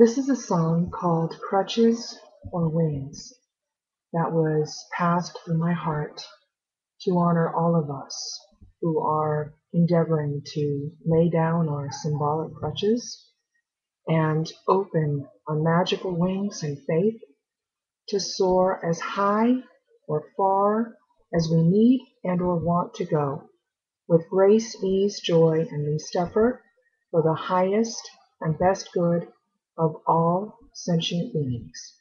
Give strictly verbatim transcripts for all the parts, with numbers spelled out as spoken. This is a song called Crutches or Wings that was passed through my heart to honor all of us who are endeavoring to lay down our symbolic crutches and open our magical wings in faith to soar as high or far as we need and or want to go, with grace, ease, joy, and least effort for the highest and best good of all sentient beings.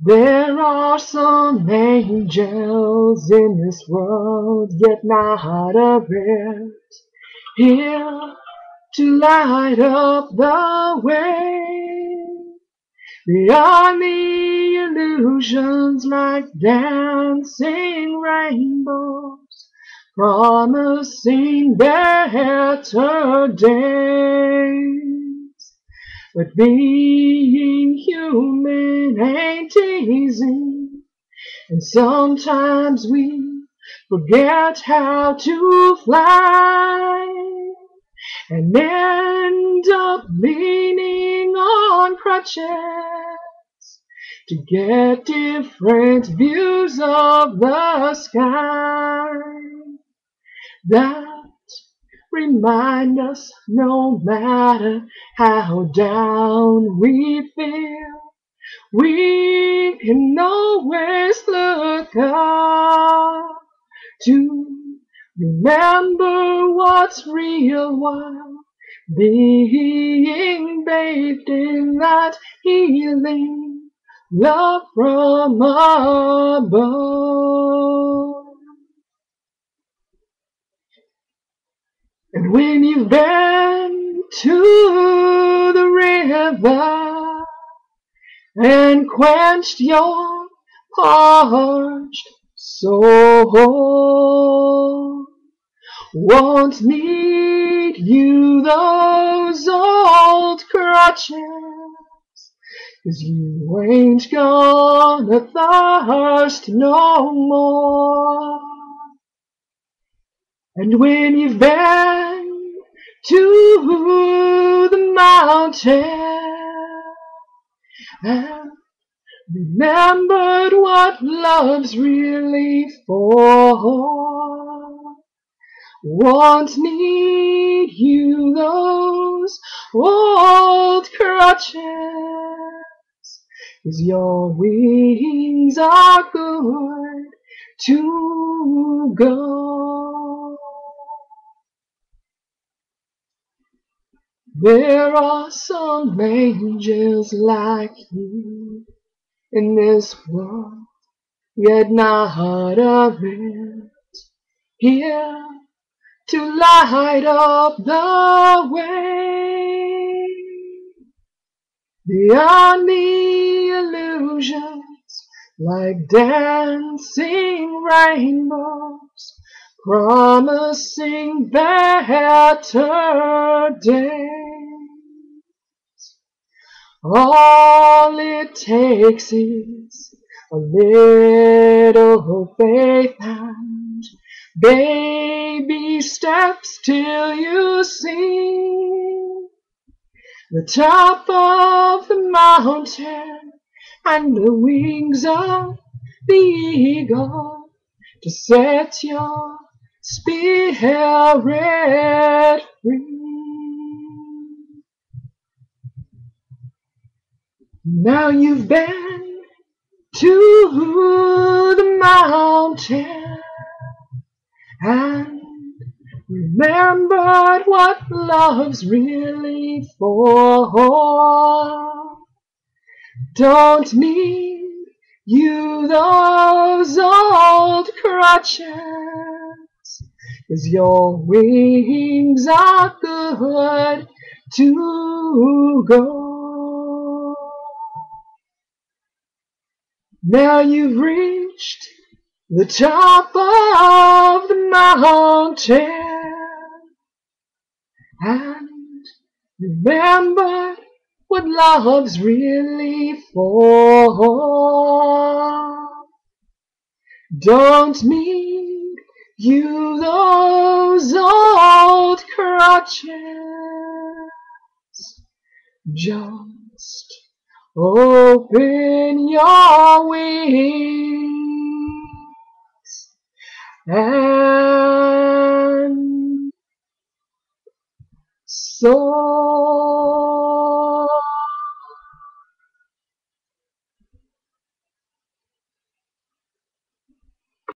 There are some angels in this world, yet not of it, here to light up the way. Beyond the illusions like dancing rainbows, promising better days. But being human ain't easy, and sometimes we forget how to fly, and end up leaning on crutches to get different views of the sky. That remind us, no matter how down we feel, we can always look up to remember what's real while being bathed in that healing love from above. And when you've been to the river and quenched your parched soul, won't need you those old crutches, 'cause you ain't gonna thirst no more. And when you've been to the mountain and remembered what love's really for, won't need you those old crutches, 'cause your wings are good to go. There are some angels like you in this world, yet not of it, here to light up the way. Beyond the illusions like dancing rainbows, promising better days. All it takes is a little faith and baby steps till you see the top of the mountain and the wings of the eagle to set your spirit free. Now you've been to the mountain and remembered what love's really for. Don't need you those old crutches, 'cause your wings are good to go. Now you've reached the top of the mountain and remember what love's really for. Don't need you those old crutches, Just open your wings and soar.